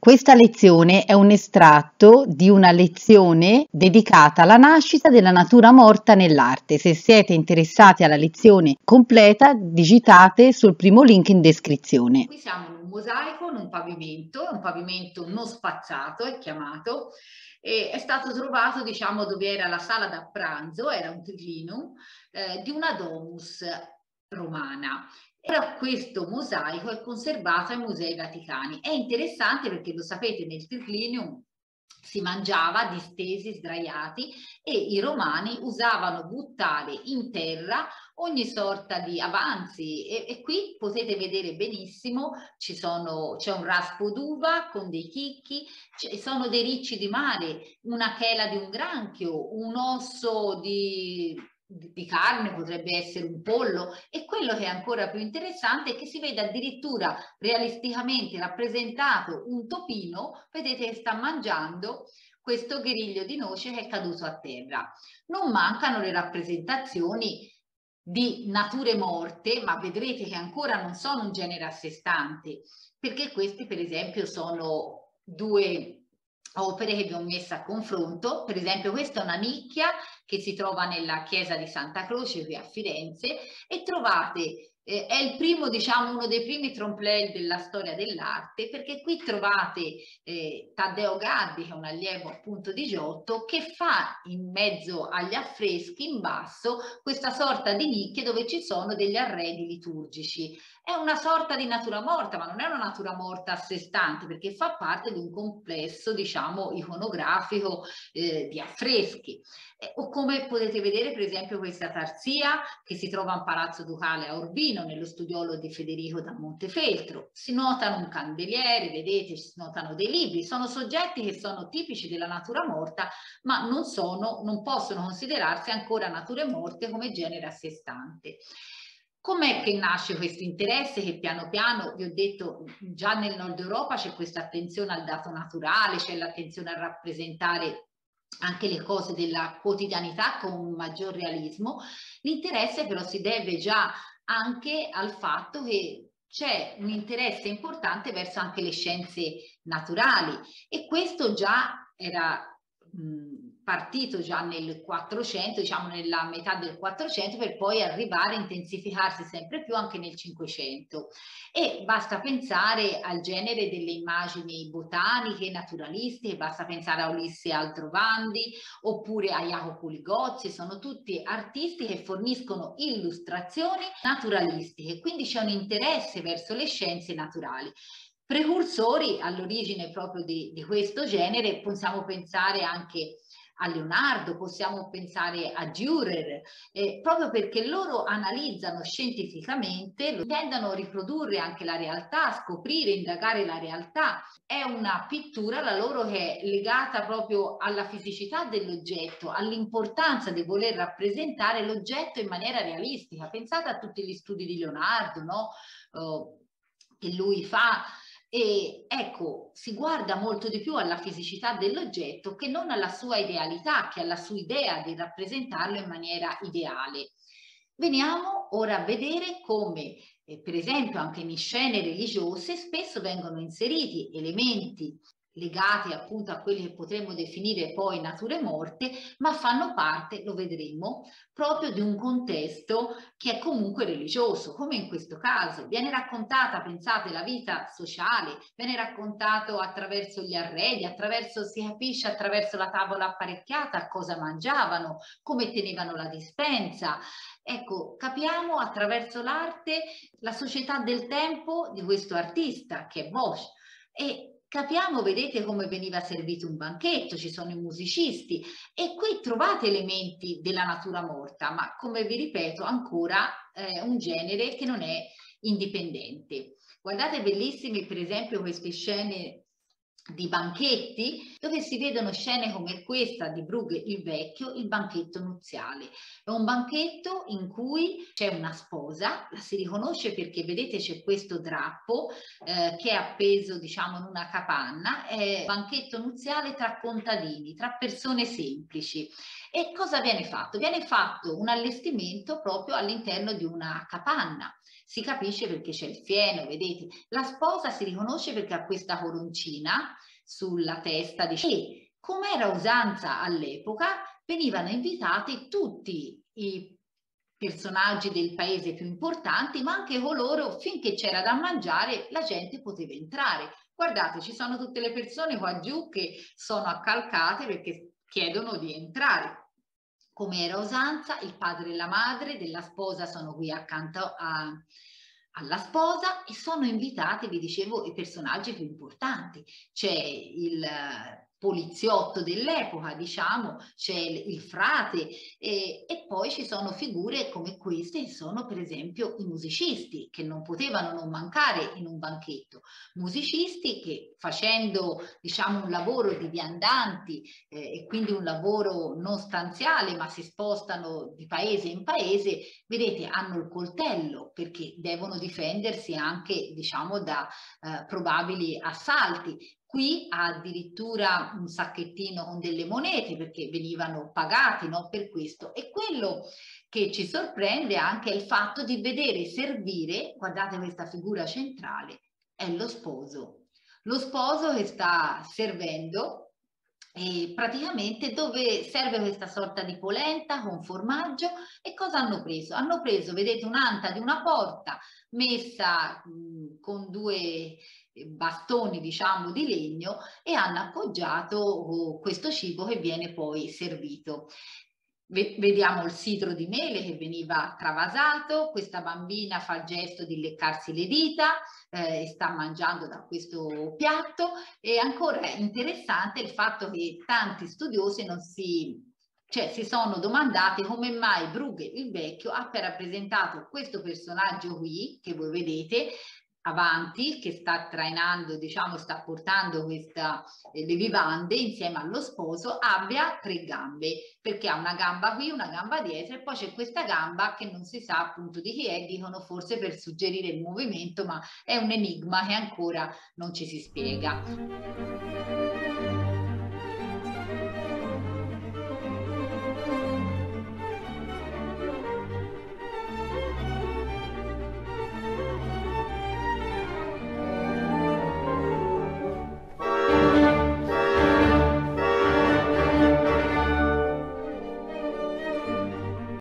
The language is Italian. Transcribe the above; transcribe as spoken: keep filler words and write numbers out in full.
Questa lezione è un estratto di una lezione dedicata alla nascita della natura morta nell'arte. Se siete interessati alla lezione completa, digitate sul primo link in descrizione. Qui siamo in un mosaico, in un pavimento, un pavimento non spacciato è chiamato, e è stato trovato, diciamo, dove era la sala da pranzo, era un triclinum, eh, di una domus romana. Ora questo mosaico è conservato ai Musei Vaticani. È interessante perché, lo sapete, nel triclinium si mangiava distesi, sdraiati, e i romani usavano buttare in terra ogni sorta di avanzi, e, e qui potete vedere benissimo, ci sono, c'è un raspo d'uva con dei chicchi, ci sono dei ricci di mare, una chela di un granchio, un osso di... di carne, potrebbe essere un pollo, e quello che è ancora più interessante è che si vede addirittura realisticamente rappresentato un topino, vedete che sta mangiando questo griglio di noce che è caduto a terra. Non mancano le rappresentazioni di nature morte, ma vedrete che ancora non sono un genere a sé stante, perché questi per esempio sono due opere che vi ho messo a confronto. Per esempio questa è una nicchia che si trova nella chiesa di Santa Croce qui a Firenze, e trovate, eh, è il primo, diciamo uno dei primi trompe-l'oeil della storia dell'arte, perché qui trovate eh, Taddeo Gaddi, che è un allievo appunto di Giotto, che fa in mezzo agli affreschi in basso questa sorta di nicchie dove ci sono degli arredi liturgici. È una sorta di natura morta, ma non è una natura morta a sé stante, perché fa parte di un complesso, diciamo, iconografico eh, di affreschi. Eh, o come potete vedere, per esempio, questa tarsia che si trova in Palazzo Ducale a Urbino, nello studiolo di Federico da Montefeltro. Si notano un candeliere, vedete, si notano dei libri, sono soggetti che sono tipici della natura morta, ma non sono, non possono considerarsi ancora nature morte come genere a sé stante. Com'è che nasce questo interesse? Che piano piano, vi ho detto, già nel nord Europa c'è questa attenzione al dato naturale, c'è l'attenzione a rappresentare anche le cose della quotidianità con maggior realismo. L'interesse però si deve già anche al fatto che c'è un interesse importante verso anche le scienze naturali, e questo già era... Mh, partito già nel quattrocento, diciamo nella metà del quattrocento, per poi arrivare a intensificarsi sempre più anche nel cinquecento. E basta pensare al genere delle immagini botaniche, naturalistiche, basta pensare a Ulisse Aldrovandi oppure a Jacopo Ligozzi, sono tutti artisti che forniscono illustrazioni naturalistiche, quindi c'è un interesse verso le scienze naturali. Precursori all'origine proprio di, di questo genere, possiamo pensare anche a Leonardo, possiamo pensare a Dürer, eh, proprio perché loro analizzano scientificamente, tendono a riprodurre anche la realtà, scoprire, indagare la realtà. È una pittura, la loro, che è legata proprio alla fisicità dell'oggetto, all'importanza di voler rappresentare l'oggetto in maniera realistica. Pensate a tutti gli studi di Leonardo, no? eh, che lui fa. E ecco, si guarda molto di più alla fisicità dell'oggetto che non alla sua idealità, che alla sua idea di rappresentarlo in maniera ideale. Veniamo ora a vedere come, eh, per esempio, anche in scene religiose spesso vengono inseriti elementi legati appunto a quelli che potremmo definire poi nature morte, ma fanno parte, lo vedremo, proprio di un contesto che è comunque religioso, come in questo caso. Viene raccontata, pensate, la vita sociale, viene raccontato attraverso gli arredi, attraverso, si capisce attraverso la tavola apparecchiata cosa mangiavano, come tenevano la dispensa. Ecco, capiamo attraverso l'arte la società del tempo di questo artista, che è Bosch, e capiamo, vedete, come veniva servito un banchetto, ci sono i musicisti, e qui trovate elementi della natura morta, ma come vi ripeto ancora eh, un genere che non è indipendente. Guardate bellissime per esempio queste scene di banchetti, dove si vedono scene come questa di Brueghel il Vecchio, il banchetto nuziale. È un banchetto in cui c'è una sposa, la si riconosce perché vedete c'è questo drappo eh, che è appeso, diciamo, in una capanna. È un banchetto nuziale tra contadini, tra persone semplici. E cosa viene fatto? Viene fatto un allestimento proprio all'interno di una capanna. Si capisce perché c'è il fieno, vedete? La sposa si riconosce perché ha questa coroncina sulla testa di e, come era usanza all'epoca, venivano invitati tutti i personaggi del paese più importanti, ma anche coloro, finché c'era da mangiare, la gente poteva entrare. Guardate, ci sono tutte le persone qua giù che sono accalcate perché chiedono di entrare. Come era usanza, il padre e la madre della sposa sono qui accanto a, alla sposa e sono invitati, vi dicevo, i personaggi più importanti. C'è il poliziotto dell'epoca, diciamo, c'è il, il frate e, e poi ci sono figure come queste, sono per esempio i musicisti che non potevano non mancare in un banchetto, musicisti che facendo diciamo un lavoro di viandanti eh, e quindi un lavoro non stanziale ma si spostano di paese in paese, vedete hanno il coltello perché devono difendersi anche diciamo da eh, probabili assalti. Qui ha addirittura un sacchettino con delle monete perché venivano pagati, no, per questo. E quello che ci sorprende anche è il fatto di vedere servire, guardate questa figura centrale, è lo sposo. Lo sposo che sta servendo e praticamente dove serve questa sorta di polenta con formaggio e cosa hanno preso? Hanno preso, vedete, un'anta di una porta messa mh, con due bastoni diciamo di legno e hanno appoggiato questo cibo che viene poi servito. Vediamo il sidro di mele che veniva travasato, questa bambina fa il gesto di leccarsi le dita eh, e sta mangiando da questo piatto e ancora interessante il fatto che tanti studiosi non si... Cioè si sono domandati come mai Brueghel il Vecchio abbia rappresentato questo personaggio qui che voi vedete avanti, che sta trainando, diciamo, sta portando questa, eh, le vivande insieme allo sposo, abbia tre gambe, perché ha una gamba qui, una gamba dietro e poi c'è questa gamba che non si sa appunto di chi è, dicono forse per suggerire il movimento, ma è un enigma che ancora non ci si spiega.